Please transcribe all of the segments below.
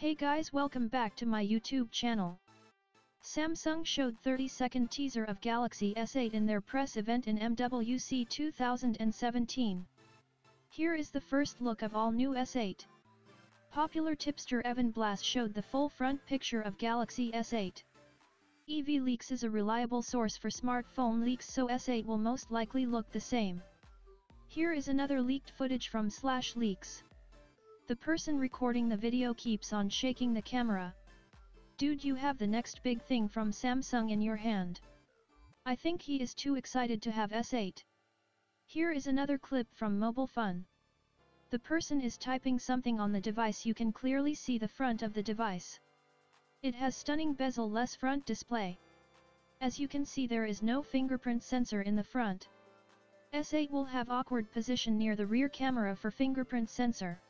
Hey guys, welcome back to my YouTube channel. Samsung showed 30-second teaser of Galaxy S8 in their press event in MWC 2017. Here is the first look of all new S8. Popular tipster Evan Blass showed the full front picture of Galaxy S8. EV leaks is a reliable source for smartphone leaks, so S8 will most likely look the same. Here is another leaked footage from Slash Leaks. The person recording the video keeps on shaking the camera. Dude, you have the next big thing from Samsung in your hand. I think he is too excited to have S8. Here is another clip from Mobile Fun. The person is typing something on the device. You can clearly see the front of the device. It has stunning bezel-less front display. As you can see, there is no fingerprint sensor in the front. S8 will have awkward position near the rear camera for fingerprint sensor.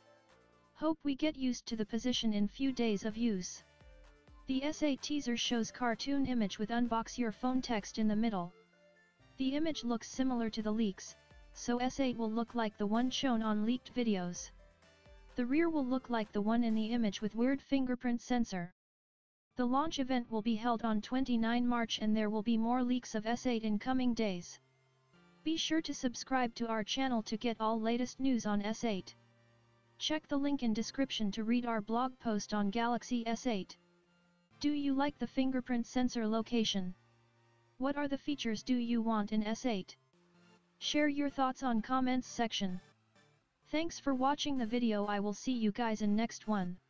Hope we get used to the position in few days of use. The S8 teaser shows cartoon image with unbox your phone text in the middle. The image looks similar to the leaks, so S8 will look like the one shown on leaked videos. The rear will look like the one in the image with weird fingerprint sensor. The launch event will be held on 29 March and there will be more leaks of S8 in coming days. Be sure to subscribe to our channel to get all latest news on S8. Check the link in description to read our blog post on Galaxy S8. Do you like the fingerprint sensor location? What are the features do you want in S8? Share your thoughts on comments section. Thanks for watching the video. I will see you guys in next one.